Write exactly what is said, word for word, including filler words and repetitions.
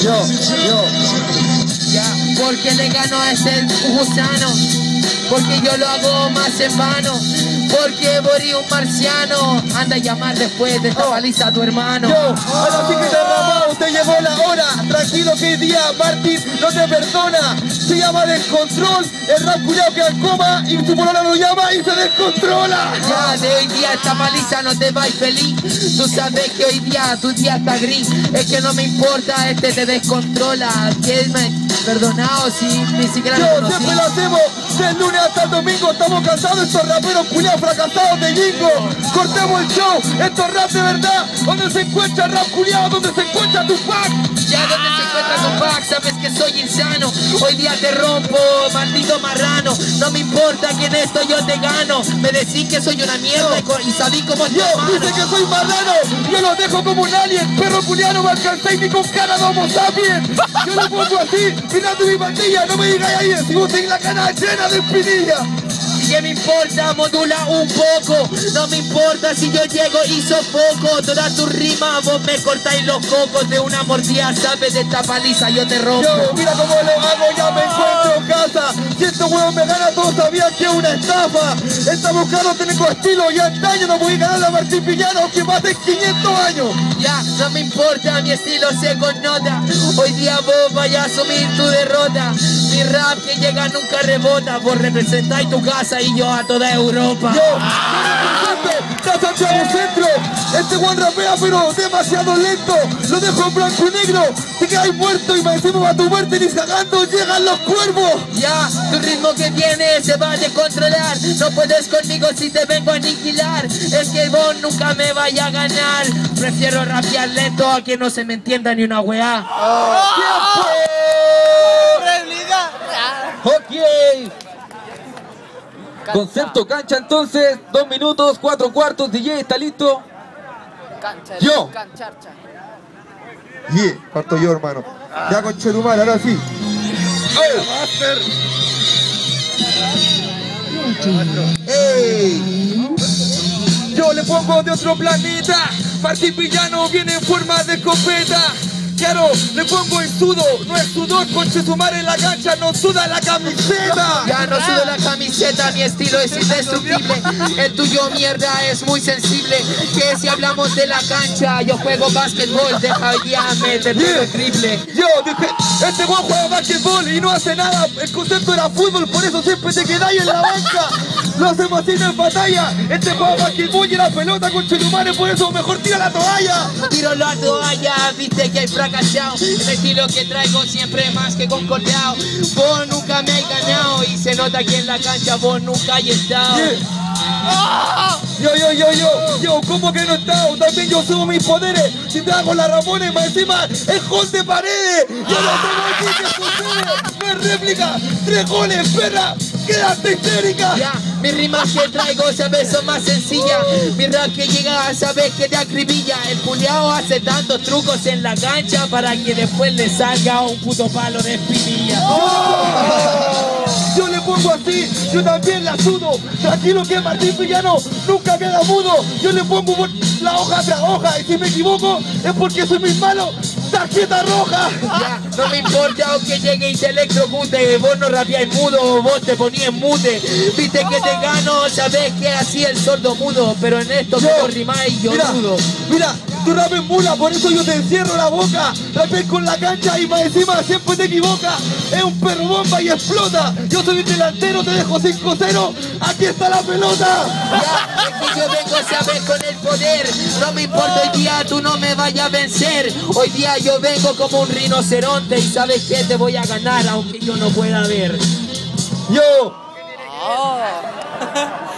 yo, yo, yo. Ya, porque le gano a ese gusano, porque yo lo hago más en vano, porque morí un marciano. Anda a llamar después de esta baliza a tu hermano. Yo, ahora sí que te robó, usted llegó la hora. Tranquilo que hoy día Martín no te perdona. Se llama Descontrol, el rap culiao que al coma, y tu polola lo llama y se descontrola. Ya de hoy día esta paliza no te va infeliz. Tú sabes que hoy día tu día está gris. Es que no me importa, este te descontrola. Que me perdonao si ni siquiera lo conocí. Yo siempre lo hacemos, de lunes hasta el domingo. Estamos cansados de estos raperos culiao fracasados de jingo. Cortemos el show, estos rap de verdad. Donde se encuentra rap culiao, donde se encuentra tu pack. Ya donde se encuentra tu pack, sabes que soy insano. Hoy día te rompo, maldito marrano. No me importa que en esto yo te gano. Me decís que soy una mierda y sabí cómo yo. Dice que soy marrano, yo lo dejo como un alien. Perro culiano me alcancé ni con cara de homo sapiens. Yo lo pongo así, mirando mi pandilla. No me digáis ahí, si vos tenés la cara llena de espinilla. ¿Qué me importa? Modula un poco. No me importa si yo llego y sofoco. Todas tus rimas vos me cortáis los cocos. De una mordida sabes de esta paliza yo te rompo. Yo, mira cómo lo hago, ya me encuentro en casa. Si estos huevos me ganan, todos sabían que es una estafa. Estamos caros, tengo estilo y antaño. No voy a ganar a Martín Villano que mate quinientos años. Ya, no me importa, mi estilo se connota. Hoy día vos vayas a asumir tu derrota. Mi rap que llega nunca rebota. Vos representáis tu casa y yo a toda Europa. Yo, ya Santiago Centro. Este Juan rapea pero demasiado lento. Lo dejo en blanco y negro. Te quedas muerto y me decimos a tu muerte. Ni sacando llegan los cuervos. Ya, tu ritmo que tienes se va a descontrolar. No puedes conmigo si te vengo a aniquilar. Es que vos nunca me vaya a ganar. Prefiero rapear lento a que no se me entienda ni una weá. Oh. Oh. Ok. Concepto cancha entonces, dos minutos, cuatro cuartos, D J está listo. Cancha, yo. Cancharcha. Yeah, parto yo hermano. Ah. Ya con Chetumar, ahora sí. ¡Ey! Yo le pongo de otro planeta. Martín Villano viene en forma de escopeta. Claro, le pongo en sudo, no es sudor, conche su madre en la cancha, no suda la camiseta. Ya no sudo la camiseta, mi estilo es indestructible. El tuyo, mierda, es muy sensible. Que si hablamos de la cancha, yo juego básquetbol, deja hoy día meter todo el triple. Yo dije, este güey juega básquetbol y no hace nada. El concepto era fútbol, por eso siempre te quedáis en la banca. Lo hacemos así en batalla. Este juego básquetbol y la pelota, conche tu madre, por eso mejor tira la toalla. Tiro la toalla, viste que hay fracasado. El estilo que traigo siempre más que concordado. Vos nunca me has ganado y se nota que en la cancha vos nunca has estado. Yeah. ¡Oh! Yo, yo, yo, yo, yo, ¿cómo que no he estado? También yo subo mis poderes. Si te hago la Ramones, más encima es gol de paredes. Yo lo tengo aquí, que sucede. No es réplica, tres goles, perra. Quedaste histérica. Ya, mis rimas que traigo, sabes, son más sencillas. Mi rap que llega, sabes que te acribilla. El culiao hace tantos trucos en la cancha para que después le salga un puto palo de espinilla. ¡Oh! Yo le pongo así, yo también la sudo. Tranquilo que Martín Villano nunca queda mudo. Yo le pongo la hoja tras hoja. Y si me equivoco es porque soy muy malo. ¡Tarjeta roja! Ya, no me importa aunque llegue y te electrocute. Vos no rapeáis mudo, vos te ponías mute. Viste que te gano, sabés que así el sordo mudo. Pero en esto yo, me rimáis y yo mira, mudo. Mira, tú rapes mula, por eso yo te encierro la boca. Rapes con la cancha y más encima siempre te equivocas. Es un perro bomba y explota. Yo soy el delantero, te dejo cinco cero. Aquí está la pelota. Ya, es que yo vengo, sabes, con el poder. No me importa hoy día, tú no me vayas a vencer. Hoy día yo vengo como un rinoceronte y sabes que te voy a ganar aunque yo no pueda ver. Yo. Oh.